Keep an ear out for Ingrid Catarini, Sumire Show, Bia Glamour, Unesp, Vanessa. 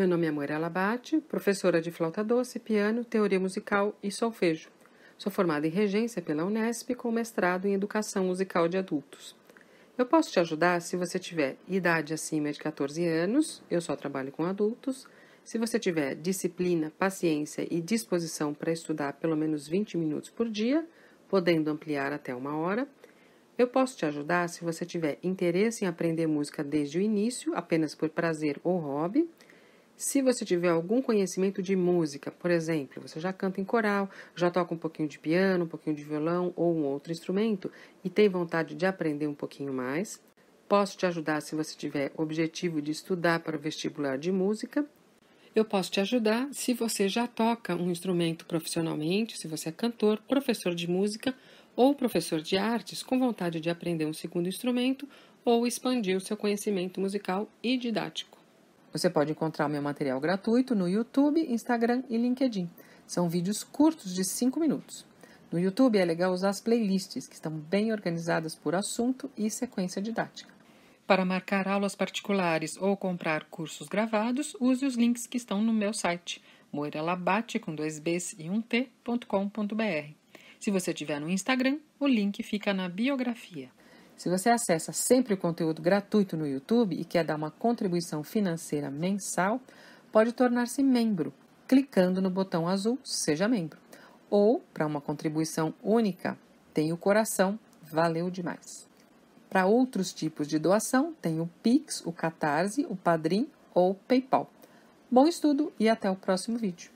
Meu nome é Moira L'Abbate, professora de flauta doce, piano, teoria musical e solfejo. Sou formada em regência pela Unesp com mestrado em educação musical de adultos. Eu posso te ajudar se você tiver idade acima de 14 anos, eu só trabalho com adultos. Se você tiver disciplina, paciência e disposição para estudar pelo menos 20 minutos por dia, podendo ampliar até 1 hora. Eu posso te ajudar se você tiver interesse em aprender música desde o início, apenas por prazer ou hobby. Se você tiver algum conhecimento de música, por exemplo, você já canta em coral, já toca um pouquinho de piano, um pouquinho de violão ou um outro instrumento e tem vontade de aprender um pouquinho mais. Posso te ajudar se você tiver objetivo de estudar para o vestibular de música. Eu posso te ajudar se você já toca um instrumento profissionalmente, se você é cantor, professor de música ou professor de artes com vontade de aprender um segundo instrumento ou expandir o seu conhecimento musical e didático. Você pode encontrar meu material gratuito no YouTube, Instagram e LinkedIn. São vídeos curtos de 5 minutos. No YouTube é legal usar as playlists, que estão bem organizadas por assunto e sequência didática. Para marcar aulas particulares ou comprar cursos gravados, use os links que estão no meu site, moiralabate.com.br. Se você estiver no Instagram, o link fica na biografia. Se você acessa sempre o conteúdo gratuito no YouTube e quer dar uma contribuição financeira mensal, pode tornar-se membro, clicando no botão azul Seja Membro. Ou, para uma contribuição única, tem o coração, valeu demais. Para outros tipos de doação, tem o Pix, o Catarse, o Padrim ou o PayPal. Bom estudo e até o próximo vídeo.